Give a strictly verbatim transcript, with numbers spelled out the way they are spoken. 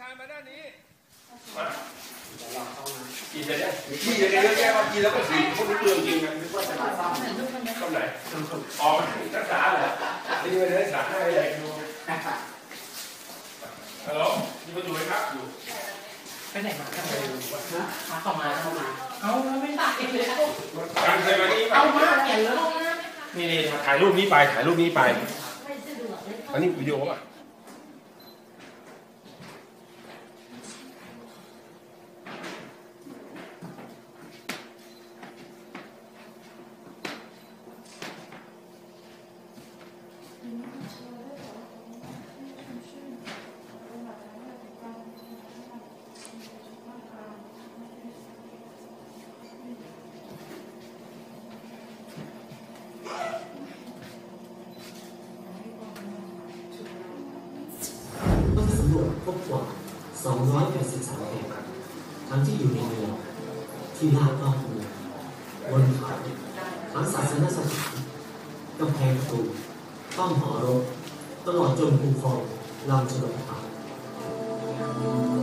ชายมาด้านนี้มากินเลยเนี่ยกินเลยเนี่ยแกมากินแล้วก็กินพวกนี้เปลืองจริงนะไม่ว่าจะมาซ้ำเข้าไหนออกนักษาเหรอนี่ไม่ได้สั่งให้อะไรดูฮัลโหลนี่มาดูไหมครับอยู่ไปไหนมาทำไมมาต่อมาเข้ามาเอาไม่ตายเลยการใส่มานี่เอามาเห็นแล้วนี่นี่ถ่ายรูปนี้ไปถ่ายรูปนี้ไปอันนี้วิดีโออ่ะสองร้อยแปดสิบสาม แห่งทั้งที่อยู่ในเมืองที่ลาดรอบเมืองบนเขาทั้งศาสนสถานกำแพงตูป้อมหอรบตลอดจนภูคลองลำชลประทาน